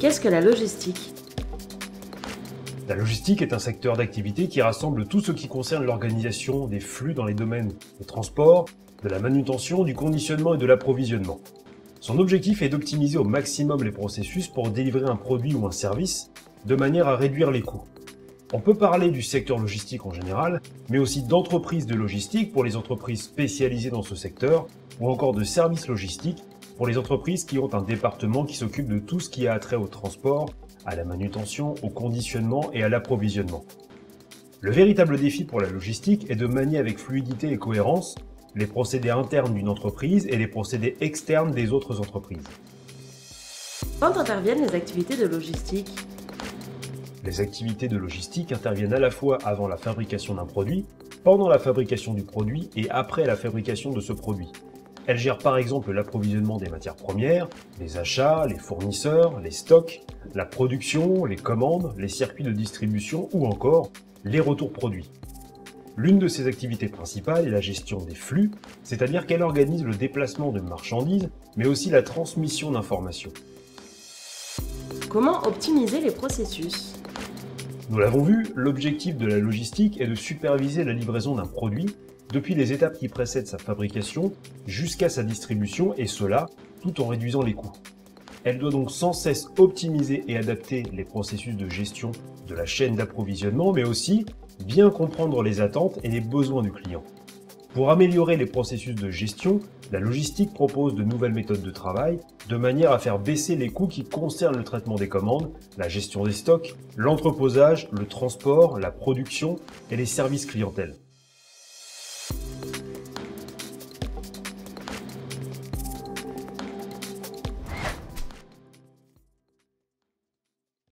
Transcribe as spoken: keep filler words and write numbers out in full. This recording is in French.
Qu'est-ce que la logistique ? La logistique est un secteur d'activité qui rassemble tout ce qui concerne l'organisation des flux dans les domaines des transports, de la manutention, du conditionnement et de l'approvisionnement. Son objectif est d'optimiser au maximum les processus pour délivrer un produit ou un service, de manière à réduire les coûts. On peut parler du secteur logistique en général, mais aussi d'entreprises de logistique pour les entreprises spécialisées dans ce secteur, ou encore de services logistiques pour les entreprises qui ont un département qui s'occupe de tout ce qui a trait au transport, à la manutention, au conditionnement et à l'approvisionnement. Le véritable défi pour la logistique est de manier avec fluidité et cohérence les procédés internes d'une entreprise et les procédés externes des autres entreprises. Quand interviennent les activités de logistique ? Les activités de logistique interviennent à la fois avant la fabrication d'un produit, pendant la fabrication du produit et après la fabrication de ce produit. Elles gèrent par exemple l'approvisionnement des matières premières, les achats, les fournisseurs, les stocks, la production, les commandes, les circuits de distribution ou encore les retours produits. L'une de ses activités principales est la gestion des flux, c'est-à-dire qu'elle organise le déplacement de marchandises, mais aussi la transmission d'informations. Comment optimiser les processus ? Nous l'avons vu, l'objectif de la logistique est de superviser la livraison d'un produit depuis les étapes qui précèdent sa fabrication jusqu'à sa distribution, et cela tout en réduisant les coûts. Elle doit donc sans cesse optimiser et adapter les processus de gestion de la chaîne d'approvisionnement, mais aussi bien comprendre les attentes et les besoins du client. Pour améliorer les processus de gestion, la logistique propose de nouvelles méthodes de travail de manière à faire baisser les coûts qui concernent le traitement des commandes, la gestion des stocks, l'entreposage, le transport, la production et les services clientèle.